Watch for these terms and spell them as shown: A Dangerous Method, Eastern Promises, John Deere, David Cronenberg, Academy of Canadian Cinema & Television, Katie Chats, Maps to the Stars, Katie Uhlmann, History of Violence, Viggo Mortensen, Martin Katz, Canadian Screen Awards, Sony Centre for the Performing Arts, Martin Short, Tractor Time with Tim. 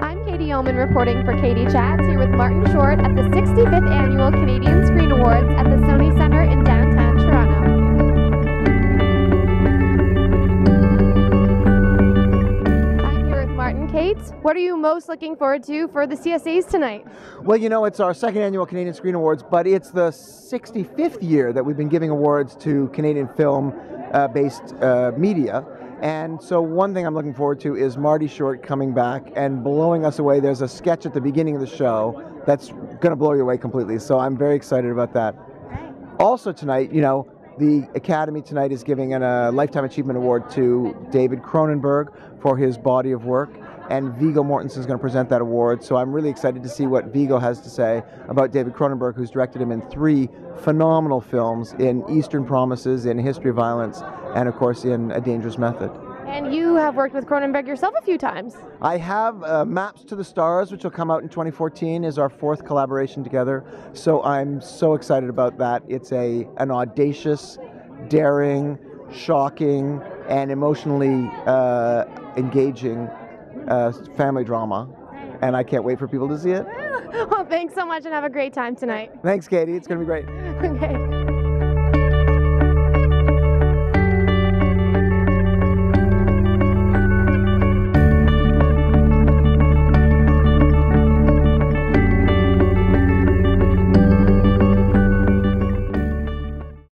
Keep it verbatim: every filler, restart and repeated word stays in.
I'm Katie Uhlmann reporting for Katie Chats, here with Martin Short at the sixty-fifth Annual Canadian Screen Awards at the Sony Centre in downtown Toronto. I'm here with Martin Katz. What are you most looking forward to for the C S As tonight? Well, you know, it's our second annual Canadian Screen Awards, but it's the sixty-fifth year that we've been giving awards to Canadian film-based uh, uh, media. And so one thing I'm looking forward to is Marty Short coming back and blowing us away. There's a sketch at the beginning of the show that's going to blow you away completely, so I'm very excited about that. Also tonight, you know, the Academy tonight is giving a uh, Lifetime Achievement Award to David Cronenberg for his body of work, and Viggo Mortensen is going to present that award, so I'm really excited to see what Viggo has to say about David Cronenberg, who's directed him in three phenomenal films, in Eastern Promises, in History of Violence, and of course in A Dangerous Method. And you have worked with Cronenberg yourself a few times. I have. uh, Maps to the Stars, which will come out in twenty fourteen, is our fourth collaboration together, so I'm so excited about that. It's a an audacious, daring, shocking, and emotionally uh, engaging Uh, family drama, and I can't wait for people to see it. Well, thanks so much and have a great time tonight. Thanks, Katie. It's going to be great. Okay.